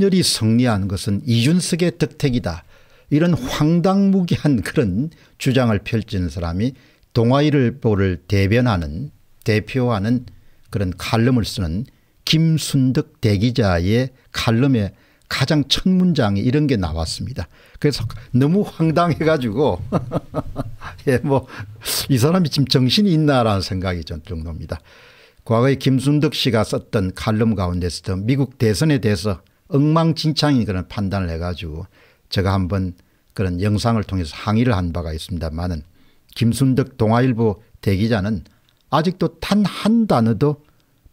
윤석열이 승리한 것은 이준석의 덕택이다. 이런 황당무계한 그런 주장을 펼치는 사람이 동아일보를 대변하는 대표하는 그런 칼럼을 쓰는 김순덕 대기자의 칼럼에 가장 첫 문장에 이런 게 나왔습니다. 그래서 너무 황당해 가지고 예, 뭐 이 사람이 지금 정신이 있나라는 생각이 좀 정도입니다. 과거에 김순덕 씨가 썼던 칼럼 가운데서도 미국 대선에 대해서 엉망진창인 그런 판단을 해 가지고 제가 한번 그런 영상을 통해서 항의를 한 바가 있습니다만은 김순덕 동아일보 대기자는 아직도 단 한 단어도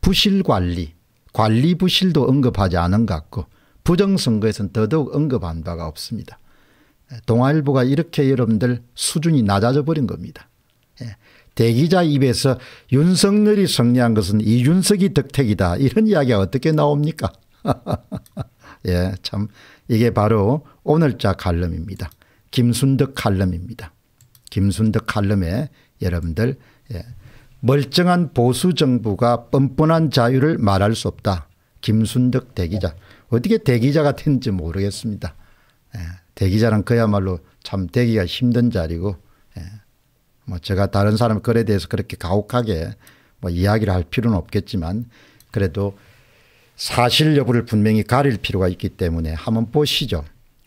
부실관리, 관리부실도 언급하지 않은 것 같고 부정선거에서는 더더욱 언급한 바가 없습니다. 동아일보가 이렇게 여러분들 수준이 낮아져 버린 겁니다. 대기자 입에서 윤석열이 승리한 것은 이준석이 덕택이다 이런 이야기가 어떻게 나옵니까? 예, 참 이게 바로 오늘자 칼럼입니다. 김순덕 칼럼입니다. 김순덕 칼럼에 여러분들 예, 멀쩡한 보수 정부가 뻔뻔한 자유를 말할 수 없다. 김순덕 대기자. 어떻게 대기자가 됐는지 모르겠습니다. 예, 대기자는 그야말로 참 대기가 힘든 자리고 예, 뭐 제가 다른 사람 글에 대해서 그렇게 가혹하게 뭐 이야기를 할 필요는 없겠지만 그래도 사실 여부를 분명히 가릴 필요가 있기 때문에 한번 보시죠.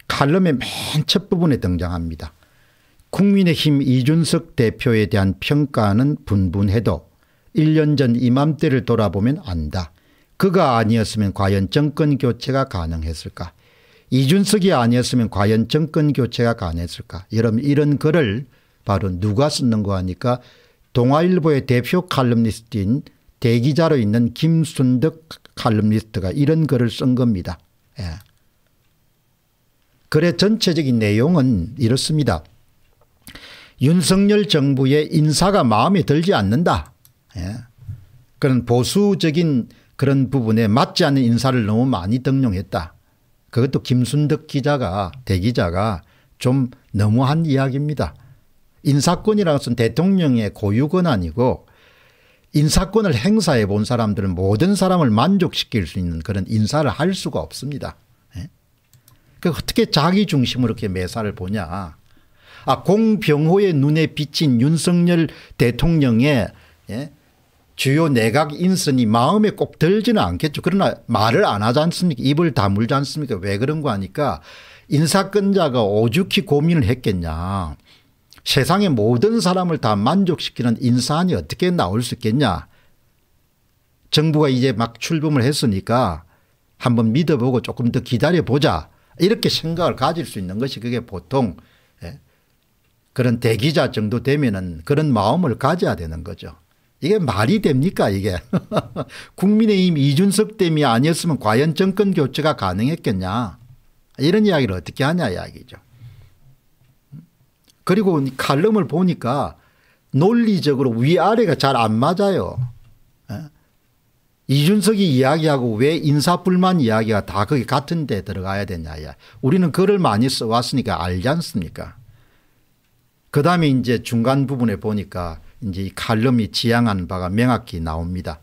칼럼의 맨 첫 부분에 등장합니다. 국민의힘 이준석 대표에 대한 평가는 분분해도 1년 전 이맘때를 돌아보면 안다. 그가 아니었으면 과연 정권 교체가 가능했을까? 이준석이 아니었으면 과연 정권 교체가 가능했을까? 여러분 이런 글을 바로 누가 쓰는가 하니까 동아일보의 대표 칼럼니스트인 대기자로 있는 김순덕 칼럼니스트가 이런 글을 쓴 겁니다. 예. 글의 전체적인 내용은 이렇습니다. 윤석열 정부의 인사가 마음에 들지 않는다. 예. 그런 보수적인 그런 부분에 맞지 않는 인사를 너무 많이 등용했다. 그것도 김순덕 기자가 대기자가 좀 너무한 이야기입니다. 인사권이라는 것은 대통령의 고유 권한이고 인사권을 행사해 본 사람들은 모든 사람을 만족시킬 수 있는 그런 인사를 할 수가 없습니다. 예? 그러니까 어떻게 자기 중심으로 이렇게 매사를 보냐. 아, 공병호의 눈에 비친 윤석열 대통령의 예? 주요 내각 인선이 마음에 꼭 들지는 않겠죠. 그러나 말을 안 하지 않습니까? 입을 다물지 않습니까? 왜 그런 거 하니까 인사권자가 오죽히 고민을 했겠냐. 세상의 모든 사람을 다 만족시키는 인사안이 어떻게 나올 수 있겠냐. 정부가 이제 막 출범을 했으니까 한번 믿어보고 조금 더 기다려보자. 이렇게 생각을 가질 수 있는 것이 그게 보통 그런 대기자 정도 되면은 그런 마음을 가져야 되는 거죠. 이게 말이 됩니까 이게. 국민의힘 이준석 땜이 아니었으면 과연 정권 교체가 가능했겠냐. 이런 이야기를 어떻게 하냐 이야기죠. 그리고 칼럼을 보니까 논리적으로 위아래가 잘 안 맞아요. 이준석이 이야기하고 왜 인사불만 이야기가 다 거기 같은 데 들어가야 되냐. 우리는 글을 많이 써왔으니까 알지 않습니까. 그다음에 이제 중간 부분에 보니까 이제 이 칼럼이 지향한 바가 명확히 나옵니다.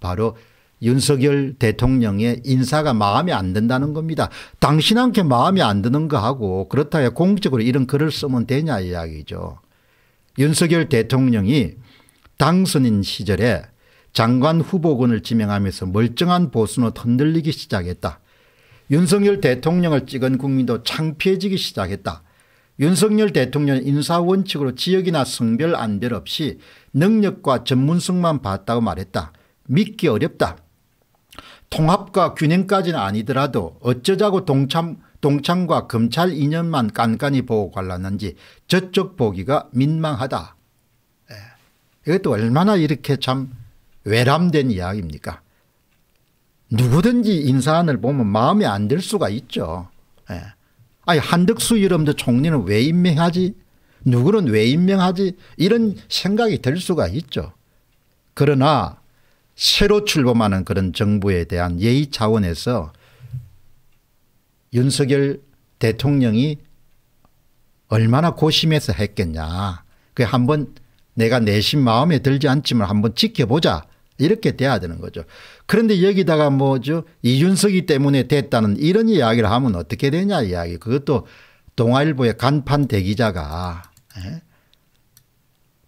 바로 윤석열 대통령의 인사가 마음에 안 든다는 겁니다. 당신한테 마음에 안 드는 거 하고 그렇다고 공적으로 이런 글을 쓰면 되냐 이야기죠. 윤석열 대통령이 당선인 시절에 장관 후보군을 지명하면서 멀쩡한 보수는 흔들리기 시작했다. 윤석열 대통령을 찍은 국민도 창피해지기 시작했다. 윤석열 대통령은 인사원칙으로 지역이나 성별 안별 없이 능력과 전문성만 봤다고 말했다. 믿기 어렵다. 통합과 균형까지는 아니더라도 어쩌자고 동창과 검찰 인연만 깐깐히 보고 갈랐는지 저쪽 보기가 민망하다. 예. 이것도 얼마나 이렇게 참 외람된 이야기입니까. 누구든지 인사안을 보면 마음에 안 들 수가 있죠. 예. 아니 한덕수 여러분들 총리는 왜 임명하지? 누구는 왜 임명하지? 이런 생각이 들 수가 있죠. 그러나 새로 출범하는 그런 정부에 대한 예의 차원에서 윤석열 대통령이 얼마나 고심해서 했겠냐. 그 한번 내가 내심 마음에 들지 않지만 한번 지켜보자 이렇게 돼야 되는 거죠. 그런데 여기다가 뭐죠? 이준석이 때문에 됐다는 이런 이야기를 하면 어떻게 되냐 이야기. 그것도 동아일보의 간판 대기자가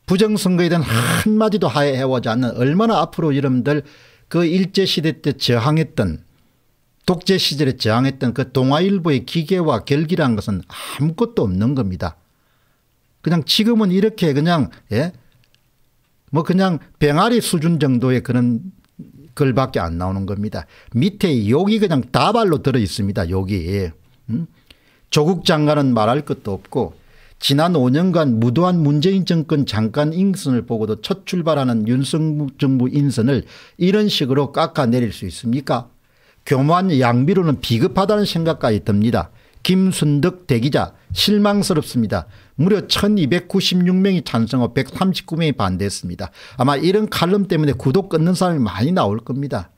부정선거에 대한 한마디도 해오지 않는, 얼마나 앞으로 여러분들 그 일제시대 때 저항했던, 독재 시절에 저항했던 그 동아일보의 기계와 결기란 것은 아무것도 없는 겁니다. 그냥 지금은 이렇게 그냥 뭐 그냥 병아리 수준 정도의 그런 글밖에 안 나오는 겁니다. 밑에 욕이 그냥 다발로 들어 있습니다. 욕이. 조국 장관은 말할 것도 없고, 지난 5년간 무도한 문재인 정권 잠깐 인선을 보고도 첫 출발하는 윤석열 정부 인선을 이런 식으로 깎아내릴 수 있습니까? 교묘한 양비로는 비급하다는 생각까지 듭니다. 김순덕 대기자 실망스럽습니다. 무려 1296명이 찬성하고 139명이 반대했습니다. 아마 이런 칼럼 때문에 구독 끊는 사람이 많이 나올 겁니다.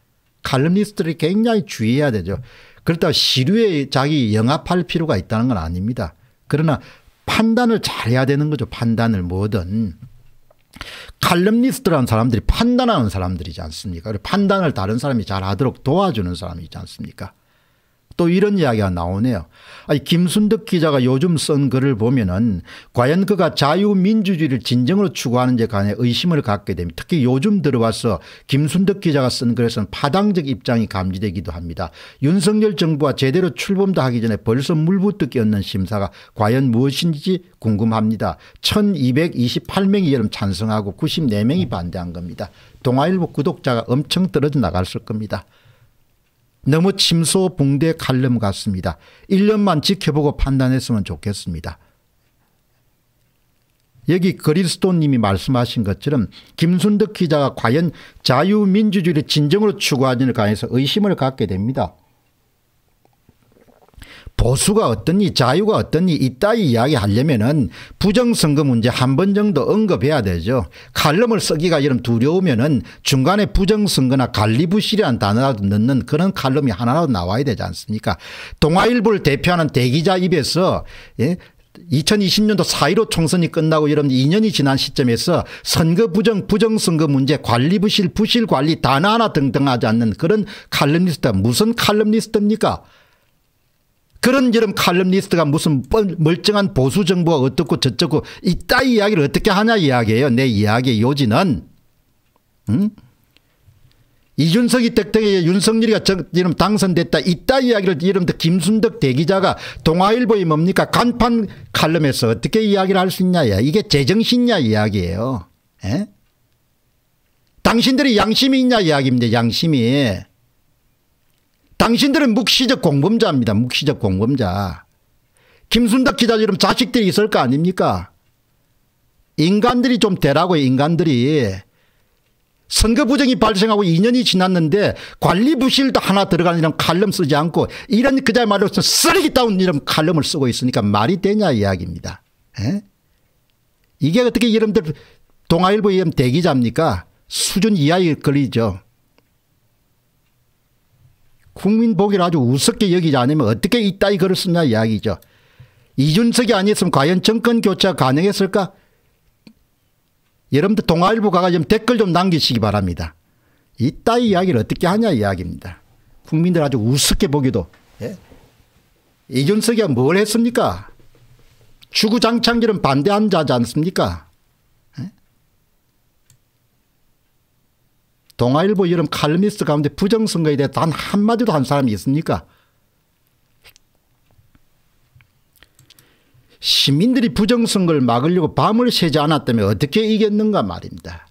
칼럼니스트들이 굉장히 주의해야 되죠. 그렇다고 시류에 자기 영합할 필요가 있다는 건 아닙니다. 그러나 판단을 잘해야 되는 거죠. 판단을 뭐든. 칼럼니스트라는 사람들이 판단하는 사람들이지 않습니까? 판단을 다른 사람이 잘하도록 도와주는 사람이지 않습니까? 또 이런 이야기가 나오네요. 아니, 김순덕 기자가 요즘 쓴 글을 보면은 과연 그가 자유민주주의를 진정으로 추구하는지에 관해 의심을 갖게 됩니다. 특히 요즘 들어와서 김순덕 기자가 쓴 글에서는 파당적 입장이 감지되기도 합니다. 윤석열 정부가 제대로 출범도 하기 전에 벌써 물붓듯이 얻는 심사가 과연 무엇인지 궁금합니다. 1228명이 여름 찬성하고 94명이 반대한 겁니다. 동아일보 구독자가 엄청 떨어져 나갔을 겁니다. 너무 침소봉대 칼럼 같습니다. 1년만 지켜보고 판단했으면 좋겠습니다. 여기 그리스도님이 말씀하신 것처럼 김순덕 기자가 과연 자유민주주의를 진정으로 추구하는지에 관해서 의심을 갖게 됩니다. 보수가 어떠니 자유가 어떠니 이따위 이야기하려면은 부정선거 문제 한 번 정도 언급해야 되죠. 칼럼을 쓰기가 이런 두려우면은 중간에 부정선거나 관리부실이라는 단어라도 넣는 그런 칼럼이 하나라도 나와야 되지 않습니까? 동아일보를 대표하는 대기자 입에서 2020년도 4.15 총선이 끝나고 여러분 2년이 지난 시점에서 선거 부정, 부정선거 문제, 관리부실, 부실관리 단어 하나 등등하지 않는 그런 칼럼니스트가 무슨 칼럼니스트입니까? 그런 이름 칼럼니스트가 무슨 멀쩡한 보수 정부가 어떻고 저쩌고 이따위 이야기를 어떻게 하냐 이야기예요. 내 이야기의 요지는. 이준석이 덕택에 윤석열이가 이름 당선됐다 이따위 이야기를 이름부터 김순덕 대기자가 동아일보의 뭡니까 간판 칼럼에서 어떻게 이야기를 할 수 있냐. 이게 제정신이냐 이야기예요. 당신들이 양심이 있냐 이야기입니다. 양심이. 당신들은 묵시적 공범자입니다. 묵시적 공범자. 김순덕 기자처럼 자식들이 있을 거 아닙니까? 인간들이 좀 되라고요. 인간들이. 선거 부정이 발생하고 2년이 지났는데 관리 부실도 하나 들어가는 이런 칼럼 쓰지 않고 이런 그자말로 쓰레기 따운 이런 칼럼을 쓰고 있으니까 말이 되냐 이야기입니다. 이게 어떻게 여러분들 동아일보 이름 대기자입니까? 수준 이하의 글이죠. 국민 보기를 아주 우습게 여기지 않으면 어떻게 이따위 글을 쓰냐 이야기죠. 이준석이 아니었으면 과연 정권 교체가 가능했을까? 여러분들 동아일보 가가 좀 댓글 좀 남기시기 바랍니다. 이따위 이야기를 어떻게 하냐 이야기입니다. 국민들 아주 우습게 보기도. 이준석이 뭘 했습니까? 주구장창기는 반대한 자지 않습니까? 동아일보 이런 칼럼니스트 가운데 부정선거에 대해 단 한마디도 한 사람이 있습니까? 시민들이 부정선거를 막으려고 밤을 새지 않았다면 어떻게 이겼는가 말입니다.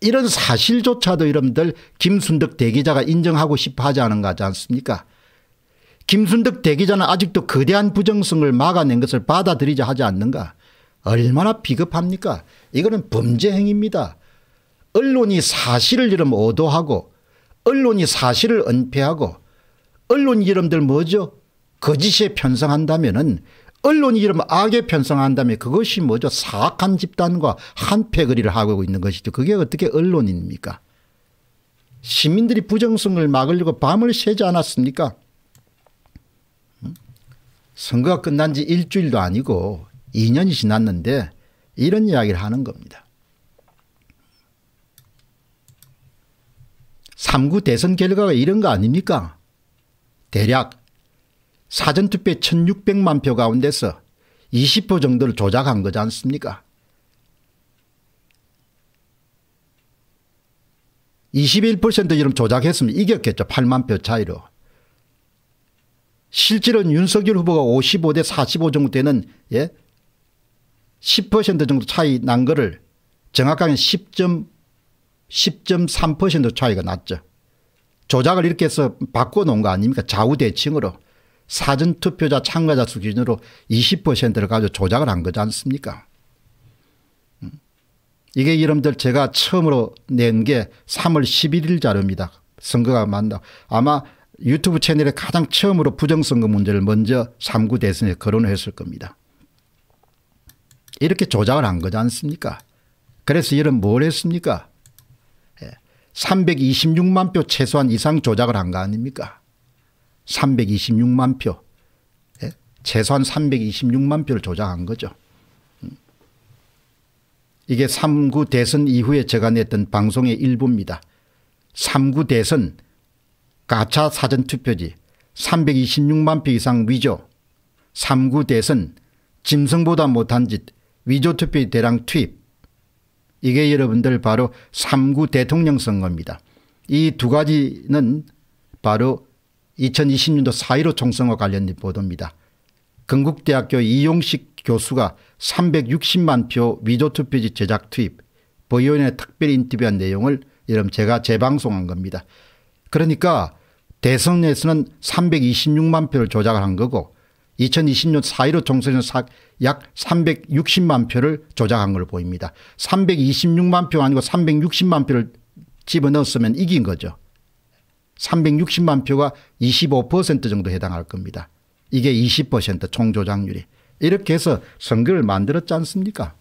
이런 사실조차도 여러분들 김순덕 대기자가 인정하고 싶어 하지 않은가 하지 않습니까? 김순덕 대기자는 아직도 거대한 부정선거를 막아낸 것을 받아들이자 하지 않는가? 얼마나 비겁합니까? 이거는 범죄 행위입니다. 언론이 사실을 이름 오도하고, 언론이 사실을 은폐하고, 언론이 이름들 뭐죠? 거짓에 편성한다면은, 언론이 이름 악에 편성한다면 그것이 뭐죠? 사악한 집단과 한패거리를 하고 있는 것이죠. 그게 어떻게 언론입니까? 시민들이 부정성을 막으려고 밤을 새지 않았습니까? 선거가 끝난 지 일주일도 아니고 2년이 지났는데 이런 이야기를 하는 겁니다. 3구 대선 결과가 이런 거 아닙니까? 대략 사전투표 1,600만 표 가운데서 20% 정도를 조작한 거지 않습니까? 21% 이름 조작했으면 이겼겠죠. 8만 표 차이로. 실제로는 윤석열 후보가 55대 45 정도 되는 10% 정도 차이 난 거를 정확하게 10.3% 차이가 났죠. 조작을 이렇게 해서 바꿔놓은 거 아닙니까? 좌우대칭으로 사전투표자 참가자 수 기준으로 20%를 가지고 조작을 한 거지 않습니까? 이게 여러분들 제가 처음으로 낸 게 3월 11일 자료입니다. 선거가 만나 아마 유튜브 채널에 가장 처음으로 부정선거 문제를 먼저 3구 대선에 거론을 했을 겁니다. 이렇게 조작을 한 거지 않습니까? 그래서 여러분 뭘 했습니까? 326만 표 최소한 이상 조작을 한 거 아닙니까? 326만 표. 최소한 326만 표를 조작한 거죠. 이게 3구 대선 이후에 제가 냈던 방송의 일부입니다. 3구 대선 가차 사전투표지 326만 표 이상 위조, 3구 대선 짐승보다 못한 짓 위조투표 대량 투입. 이게 여러분들 바로 3구 대통령 선거입니다. 이 두 가지는 바로 2020년도 4.15 총선과 관련된 보도입니다. 경북대학교 이용식 교수가 360만 표 위조투표지 제작 투입 보이원에 특별히 인터뷰한 내용을 여러분 제가 재방송한 겁니다. 그러니까 대선에서는 326만 표를 조작을 한 거고 2020년 4.15 총선에서 약 360만 표를 조작한 걸로 보입니다. 326만 표가 아니고 360만 표를 집어넣었으면 이긴 거죠. 360만 표가 25% 정도 해당할 겁니다. 이게 20% 총조작률이. 이렇게 해서 선거를 만들었지 않습니까?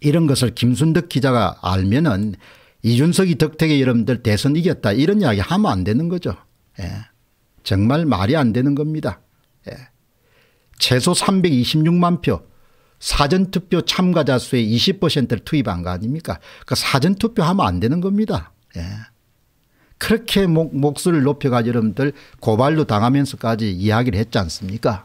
이런 것을 김순덕 기자가 알면은 이준석이 덕택에 여러분들 대선 이겼다 이런 이야기 하면 안 되는 거죠. 예. 정말 말이 안 되는 겁니다. 예. 최소 326만 표 사전투표 참가자 수의 20%를 투입한 거 아닙니까? 그러니까 사전투표 하면 안 되는 겁니다. 예. 그렇게 목소리를 높여가지고 여러분들 고발로 당하면서까지 이야기를 했지 않습니까?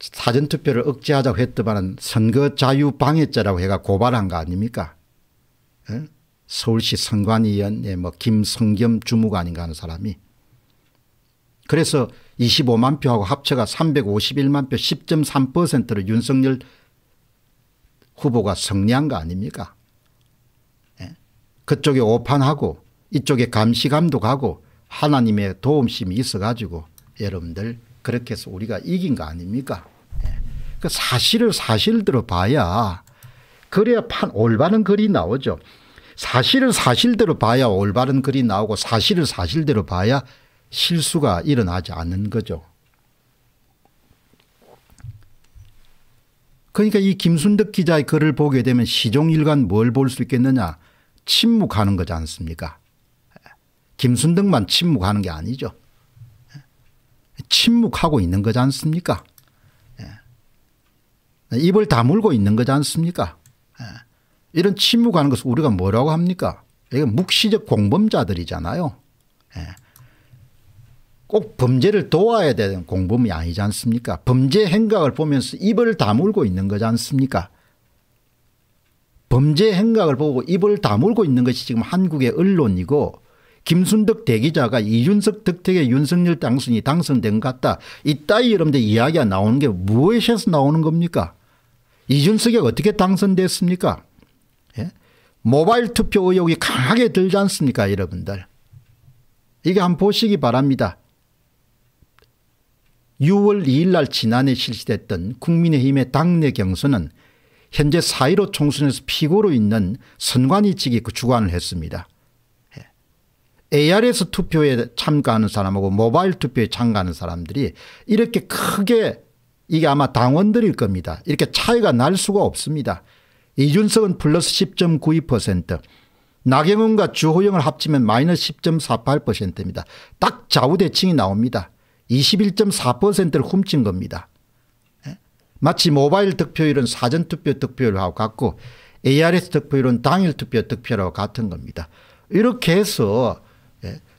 사전투표를 억제하자고 했더만 선거 자유 방해죄라고 해가 고발한 거 아닙니까? 에? 서울시 선관위원회 김성겸 주무관인가 하는 사람이. 그래서 25만 표하고 합쳐가 351만 표 10.3%로 윤석열 후보가 승리한 거 아닙니까? 에? 그쪽에 오판하고 이쪽에 감시감독하고 하나님의 도움심이 있어가지고 여러분들 그렇게 해서 우리가 이긴 거 아닙니까? 예. 그 사실을 사실대로 봐야 그래야 올바른 글이 나오죠. 사실을 사실대로 봐야 올바른 글이 나오고 사실을 사실대로 봐야 실수가 일어나지 않는 거죠. 그러니까 이 김순덕 기자의 글을 보게 되면 시종일관 뭘 볼 수 있겠느냐. 침묵하는 거지 않습니까? 김순덕만 침묵하는 게 아니죠. 침묵하고 있는 거지 않습니까? 예. 입을 다물고 있는 거지 않습니까? 예. 이런 침묵하는 것을 우리가 뭐라고 합니까? 이게 묵시적 공범자들이잖아요. 예. 꼭 범죄를 도와야 되는 공범이 아니지 않습니까? 범죄 행각을 보면서 입을 다물고 있는 거지 않습니까? 범죄 행각을 보고 입을 다물고 있는 것이 지금 한국의 언론이고 김순덕 대기자가 이준석 덕택에 윤석열 당선이 당선된 것 같다. 이따위 여러분들 이야기가 나오는 게 무엇에서 나오는 겁니까? 이준석이 어떻게 당선됐습니까? 예? 모바일 투표 의혹이 강하게 들지 않습니까? 여러분들. 이게 한번 보시기 바랍니다. 6월 2일 날 지난해 실시됐던 국민의힘의 당내 경선은 현재 4.15 총선에서 피고로 있는 선관위 측이 주관을 했습니다. ARS 투표에 참가하는 사람하고 모바일 투표에 참가하는 사람들이 이렇게 크게 이게 아마 당원들일 겁니다. 이렇게 차이가 날 수가 없습니다. 이준석은 플러스 10.92%, 나경원과 주호영을 합치면 마이너스 10.48%입니다. 딱 좌우대칭이 나옵니다. 21.4%를 훔친 겁니다. 마치 모바일 득표율은 사전투표 득표율하고 같고 ARS 득표율은 당일 투표 득표라고 같은 겁니다. 이렇게 해서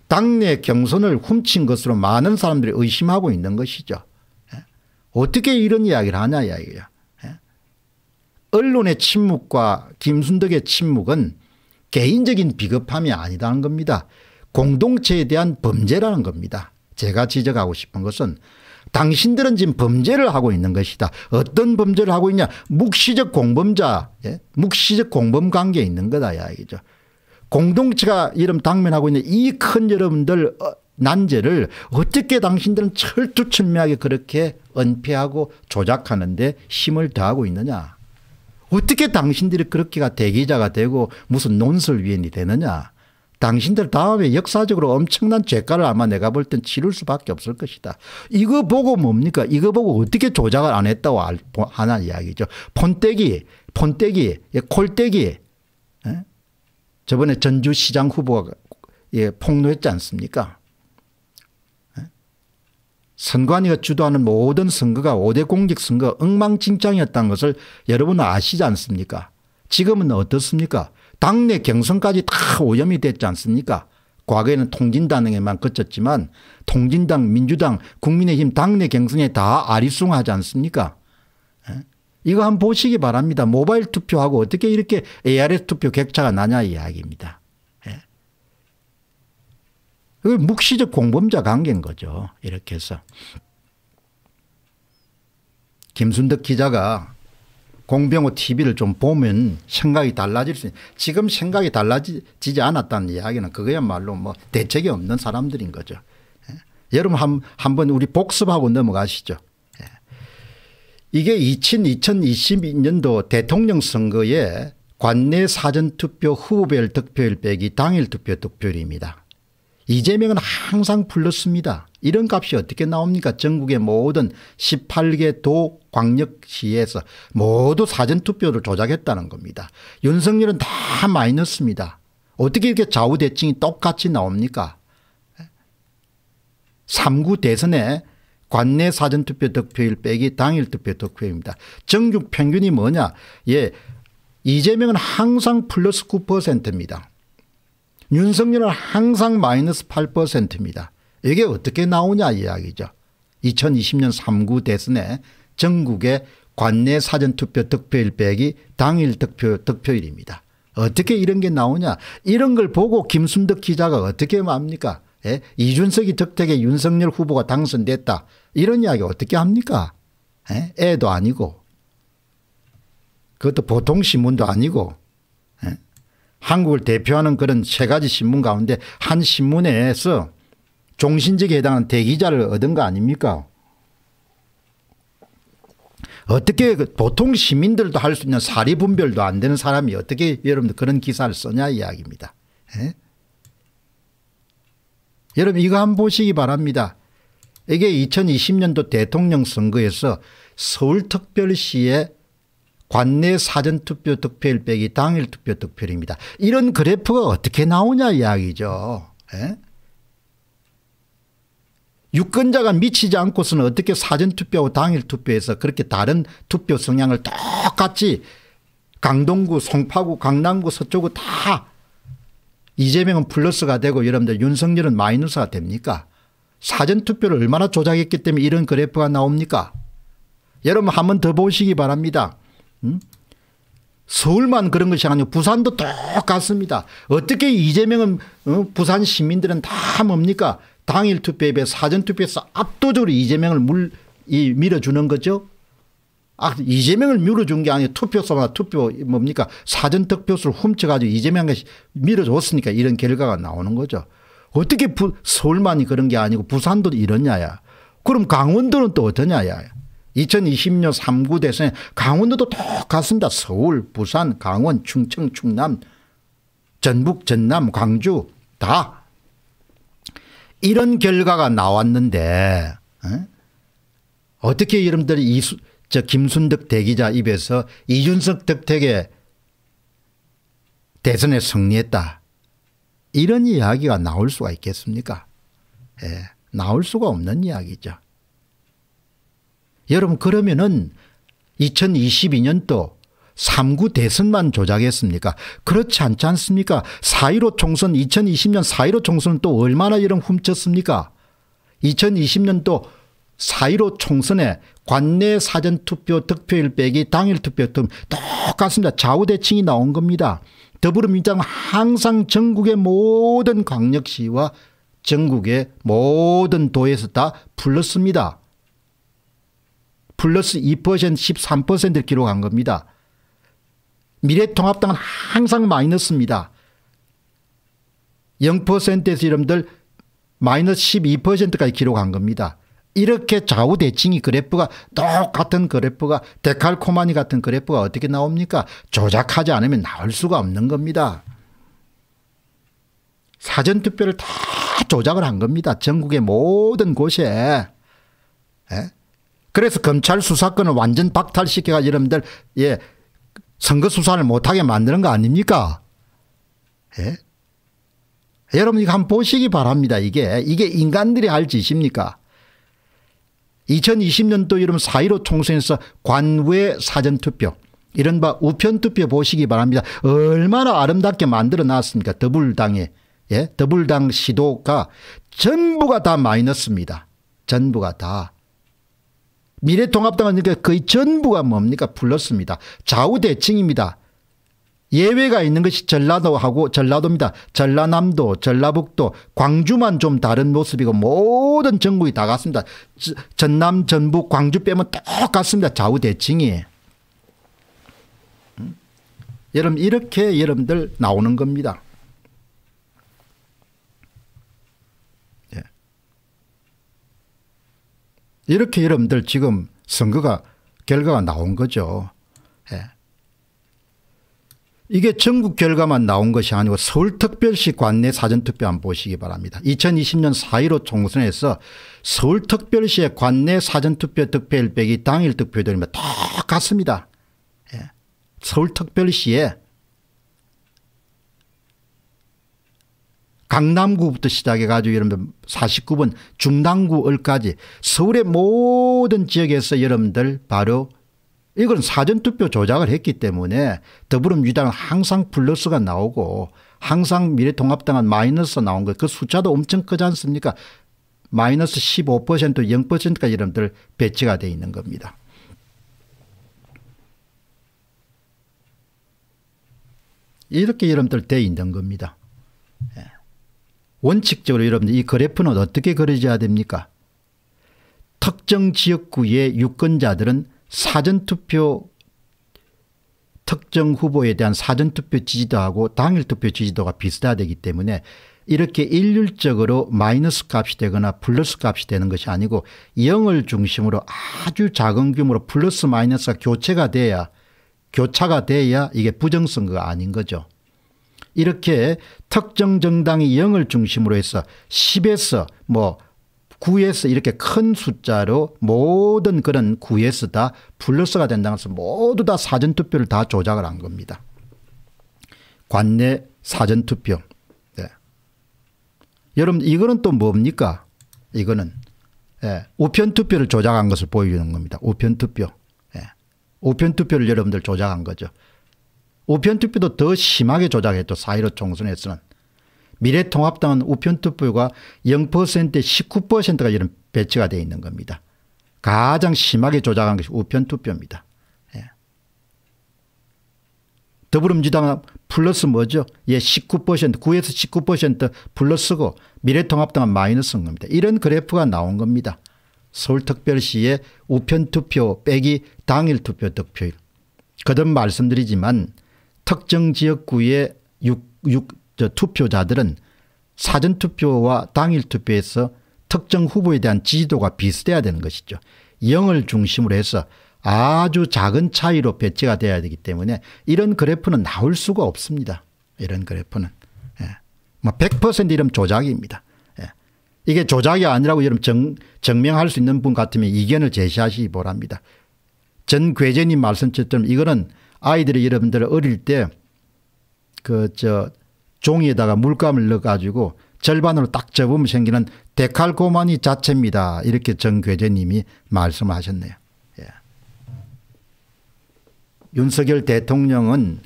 당내 경선을 훔친 것으로 많은 사람들이 의심하고 있는 것이죠. 어떻게 이런 이야기를 하냐 이야기야. 언론의 침묵과 김순덕의 침묵은 개인적인 비겁함이 아니라는 겁니다. 공동체에 대한 범죄라는 겁니다. 제가 지적하고 싶은 것은 당신들은 지금 범죄를 하고 있는 것이다. 어떤 범죄를 하고 있냐. 묵시적 공범자, 묵시적 공범 관계에 있는 거다 이야기죠. 공동체가 이름 당면하고 있는 이 큰 여러분들 난제를 어떻게 당신들은 철두철미하게 그렇게 은폐하고 조작하는 데 힘을 더하고 있느냐. 어떻게 당신들이 그렇게가 대기자가 되고 무슨 논설위원이 되느냐. 당신들 다음에 역사적으로 엄청난 죄가를 아마 내가 볼 땐 치를 수밖에 없을 것이다. 이거 보고 뭡니까? 이거 보고 어떻게 조작을 안 했다고 하는 이야기죠. 폰떼기, 콜떼기. 저번에 전주시장 후보가 폭로했지 않습니까? 선관위가 주도하는 모든 선거가 5대 공직선거가 엉망진창이었다는 것을 여러분은 아시지 않습니까? 지금은 어떻습니까? 당내 경선까지 다 오염이 됐지 않습니까? 과거에는 통진당에만 그쳤지만 통진당, 민주당, 국민의힘 당내 경선에 다 아리송하지 않습니까? 이거 한번 보시기 바랍니다. 모바일 투표하고 어떻게 이렇게 ARS 투표 격차가 나냐 이야기입니다. 이게 묵시적 공범자 관계인 거죠. 이렇게 해서 김순덕 기자가 공병호 TV를 좀 보면 생각이 달라질 수 있는, 지금 생각이 달라지지 않았다는 이야기는 그거야말로 뭐 대책이 없는 사람들인 거죠. 여러분 한번 우리 복습하고 넘어가시죠. 이게 2022년도 대통령 선거에 관내 사전투표 후보별 득표율 빼기 당일 투표 득표율입니다. 이재명은 항상 불렀습니다. 이런 값이 어떻게 나옵니까? 전국의 모든 18개 도 광역시에서 모두 사전투표를 조작했다는 겁니다. 윤석열은 다 마이너스입니다. 어떻게 이렇게 좌우대칭이 똑같이 나옵니까? 3구 대선에 관내 사전투표 득표율 빼기 당일 투표 득표율입니다. 전국 평균이 뭐냐? 이재명은 항상 플러스 9%입니다. 윤석열은 항상 마이너스 8%입니다. 이게 어떻게 나오냐 이야기죠. 2020년 3구 대선에 전국의 관내 사전투표 득표율 빼기 당일 득표율입니다. 어떻게 이런 게 나오냐. 이런 걸 보고 김순덕 기자가 어떻게 합니까? 예? 이준석이 덕택에 윤석열 후보가 당선됐다. 이런 이야기 어떻게 합니까? 예? 애도 아니고 그것도 보통 신문도 아니고 예? 한국을 대표하는 그런 세 가지 신문 가운데 한 신문에서 종신직에 해당하는 대기자를 얻은 거 아닙니까? 어떻게 보통 시민들도 할 수 있는 사리분별도 안 되는 사람이 어떻게 여러분들 그런 기사를 쓰냐 이야기입니다. 예? 여러분 이거 한번 보시기 바랍니다. 이게 2020년도 대통령 선거에서 서울특별시의 관내 사전투표 득표율 빼기 당일 투표 득표율입니다. 이런 그래프가 어떻게 나오냐 이야기죠. 예? 유권자가 미치지 않고서는 어떻게 사전투표하고 당일투표에서 그렇게 다른 투표 성향을 똑같이 강동구, 송파구, 강남구, 서초구 다 이재명은 플러스가 되고 여러분들 윤석열은 마이너스가 됩니까? 사전투표를 얼마나 조작했기 때문에 이런 그래프가 나옵니까? 여러분 한 번 더 보시기 바랍니다. 서울만 그런 것이 아니고 부산도 똑같습니다. 어떻게 이재명은 부산 시민들은 다 뭡니까? 당일 투표에 비해 사전투표에서 압도적으로 이재명을 밀어주는 거죠. 아, 이재명을 밀어준 게 아니고 투표소나 투표 뭡니까? 사전투표소를 훔쳐가지고 이재명이 밀어줬으니까 이런 결과가 나오는 거죠. 어떻게 서울만이 그런 게 아니고 부산도 이러냐야. 그럼 강원도는 또 어떠냐야. 2020년 3구 대선에 강원도도 똑같습니다. 서울, 부산, 강원, 충청, 충남, 전북, 전남, 광주 다. 이런 결과가 나왔는데 어떻게 여러분들이 김순덕 대기자 입에서 이준석 덕택의 대선에 승리했다 이런 이야기가 나올 수가 있겠습니까? 예, 나올 수가 없는 이야기죠. 여러분 그러면은 2022년도 3구 대선만 조작했습니까? 그렇지 않지 않습니까? 4.15 총선, 2020년 4.15 총선은 또 얼마나 이런 훔쳤습니까? 2020년도 4.15 총선에 관내 사전투표 득표율 빼기 당일투표 똑같습니다. 좌우대칭이 나온 겁니다. 더불어민주당은 항상 전국의 모든 광역시와 전국의 모든 도에서 다 불렀습니다. 플러스 2%, 13%를 기록한 겁니다. 미래통합당은 항상 마이너스입니다. 0%에서 여러분들 마이너스 12%까지 기록한 겁니다. 이렇게 좌우대칭이 그래프가 똑같은 그래프가 데칼코마니 같은 그래프가 어떻게 나옵니까? 조작하지 않으면 나올 수가 없는 겁니다. 사전투표를 다 조작을 한 겁니다. 전국의 모든 곳에. 예? 그래서 검찰 수사권을 완전 박탈시켜가지고 여러분들 선거 수사를 못하게 만드는 거 아닙니까? 예? 여러분 이거 한번 보시기 바랍니다. 이게 인간들이 할 짓입니까? 2020년도 여러분 4.15 총선에서 관외 사전투표 이른바 우편투표 보시기 바랍니다. 얼마나 아름답게 만들어놨습니까? 더불당에. 예? 더불당 시도가 전부가 다 마이너스입니다. 전부가 다. 미래통합당은 거의 전부가 뭡니까? 플러스입니다. 좌우대칭입니다. 예외가 있는 것이 전라도하고 전라도입니다. 전라남도, 전라북도, 광주만 좀 다른 모습이고 모든 전국이 다 같습니다. 전남, 전북, 광주 빼면 똑같습니다. 좌우대칭이. 여러분 이렇게 여러분들 나오는 겁니다. 이렇게 여러분들 지금 선거가 결과가 나온 거죠. 예. 이게 전국 결과만 나온 것이 아니고 서울특별시 관내 사전투표 한번 보시기 바랍니다. 2020년 4.15 총선에서 서울특별시의 관내 사전투표 득표율 빼기 당일 득표율이 똑같습니다. 예. 서울특별시에 강남구부터 시작해가지고 여러분들 49번 중랑구을까지 서울의 모든 지역에서 여러분들 바로 이건 사전투표 조작을 했기 때문에 더불어민주당은 항상 플러스가 나오고 항상 미래통합당은 마이너스 나온 것 그 숫자도 엄청 크지 않습니까? 마이너스 15% 0%까지 여러분들 배치가 되어 있는 겁니다. 이렇게 여러분들 되어 있는 겁니다. 원칙적으로 여러분들 이 그래프는 어떻게 그려져야 됩니까? 특정 지역구의 유권자들은 사전투표 특정 후보에 대한 사전투표 지지도하고 당일투표 지지도가 비슷해야 되기 때문에 이렇게 일률적으로 마이너스 값이 되거나 플러스 값이 되는 것이 아니고 0을 중심으로 아주 작은 규모로 플러스 마이너스가 교차가 돼야 이게 부정선거가 아닌 거죠. 이렇게 특정 정당이 0을 중심으로 해서 10에서 9에서 이렇게 큰 숫자로 모든 그런 구에서 다 플러스가 된다고 해서 모두 다 사전투표를 다 조작을 한 겁니다. 관내 사전투표. 네. 여러분 이거는 또 뭡니까? 이거는 우편투표를 조작한 것을 보여주는 겁니다. 우편투표. 네. 우편투표를 여러분들 조작한 거죠. 우편투표도 더 심하게 조작했죠. 4.15 총선에서는. 미래통합당은 우편투표가 0%에 19%가 이런 배치가 되어 있는 겁니다. 가장 심하게 조작한 것이 우편투표입니다. 예. 더불어민주당은 플러스 뭐죠? 19%, 9에서 19% 플러스고 미래통합당은 마이너스인 겁니다. 이런 그래프가 나온 겁니다. 서울특별시의 우편투표 빼기 당일투표 득표율. 거듭 말씀드리지만 특정 지역구의 투표자들은 사전투표와 당일투표에서 특정 후보에 대한 지지도가 비슷해야 되는 것이죠. 0을 중심으로 해서 아주 작은 차이로 배치가 돼야 되기 때문에 이런 그래프는 나올 수가 없습니다. 이런 그래프는. 예. 100% 이런 조작입니다. 예. 이게 조작이 아니라고 여러분 증명할 수 있는 분 같으면 이견을 제시하시기 바랍니다. 전 괴재님 말씀처럼 이거는 아이들이 여러분들 어릴 때 종이에다가 물감을 넣어가지고 절반으로 딱 접으면 생기는 데칼코마니 자체입니다. 이렇게 정괴재님이 말씀하셨네요. 예. 윤석열 대통령은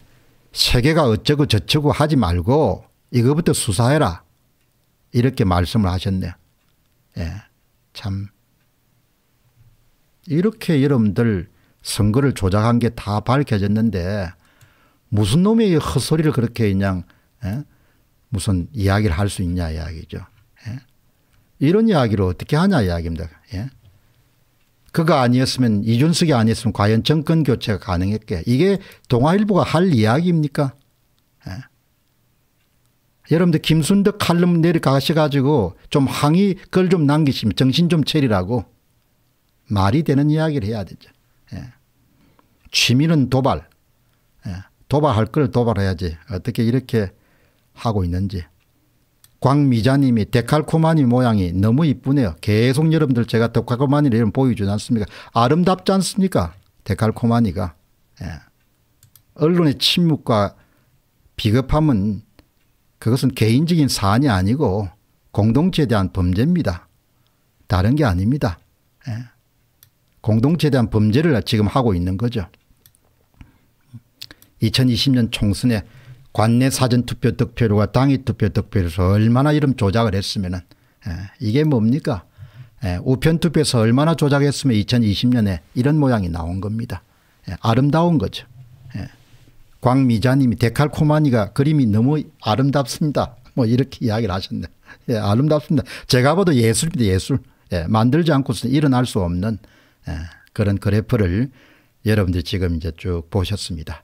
세계가 어쩌고 저쩌고 하지 말고 이거부터 수사해라 이렇게 말씀을 하셨네요. 예, 참 이렇게 여러분들 선거를 조작한 게 다 밝혀졌는데 무슨 놈이 헛소리를 그렇게 그냥 예? 무슨 이야기를 할 수 있냐 이야기죠. 예? 이런 이야기를 어떻게 하냐 이야기입니다. 예? 그가 아니었으면 이준석이 아니었으면 과연 정권 교체가 가능했게 이게 동아일보가 할 이야기입니까? 예. 여러분들 김순덕 칼럼 내려가셔가지고 좀 항의 글 좀 남기시면 정신 좀 차리라고 말이 되는 이야기를 해야 되죠. 예. 취미는 도발. 예. 도발할 걸 도발해야지 어떻게 이렇게 하고 있는지. 광미자님이 데칼코마니 모양이 너무 이쁘네요. 계속 여러분들 제가 데칼코마니를 여러분 보여주지 않습니까? 아름답지 않습니까? 데칼코마니가. 예. 언론의 침묵과 비겁함은 그것은 개인적인 사안이 아니고 공동체에 대한 범죄입니다. 다른 게 아닙니다. 예. 공동체에 대한 범죄를 지금 하고 있는 거죠. 2020년 총선에 관내 사전투표 득표율과 당의 투표 득표율에서 얼마나 이런 조작을 했으면은 이게 뭡니까? 우편투표에서 얼마나 조작했으면 2020년에 이런 모양이 나온 겁니다. 아름다운 거죠. 광미자님이 데칼코마니가 그림이 너무 아름답습니다. 뭐 이렇게 이야기를 하셨네. 예, 아름답습니다. 제가 봐도 예술입니다. 예술. 예, 만들지 않고서는 일어날 수 없는 그런 그래프를 여러분들 지금 이제 쭉 보셨습니다.